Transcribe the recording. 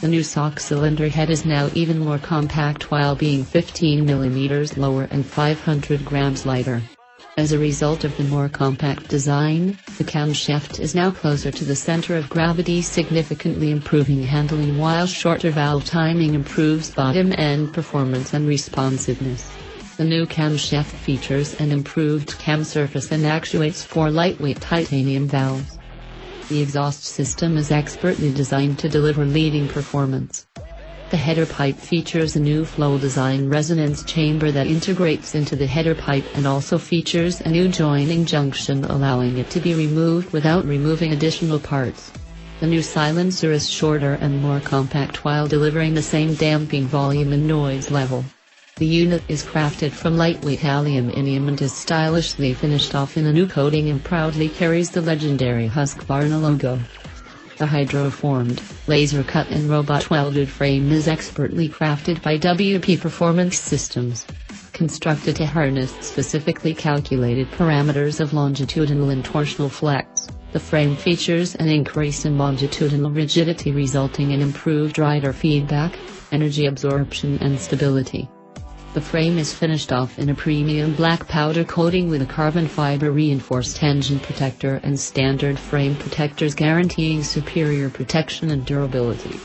The new SOHC cylinder head is now even more compact while being 15 mm lower and 500 grams lighter. As a result of the more compact design, the camshaft is now closer to the center of gravity, significantly improving handling while shorter valve timing improves bottom end performance and responsiveness. The new camshaft features an improved cam surface and actuates 4 lightweight titanium valves. The exhaust system is expertly designed to deliver leading performance. The header pipe features a new flow design resonance chamber that integrates into the header pipe and also features a new joining junction allowing it to be removed without removing additional parts. The new silencer is shorter and more compact while delivering the same damping volume and noise level. The unit is crafted from lightweight aluminum and is stylishly finished off in a new coating and proudly carries the legendary Husqvarna logo. The hydroformed, laser-cut and robot-welded frame is expertly crafted by WP Performance Systems. Constructed to harness specifically calculated parameters of longitudinal and torsional flex, the frame features an increase in longitudinal rigidity resulting in improved rider feedback, energy absorption and stability. The frame is finished off in a premium black powder coating with a carbon fiber reinforced engine protector and standard frame protectors guaranteeing superior protection and durability.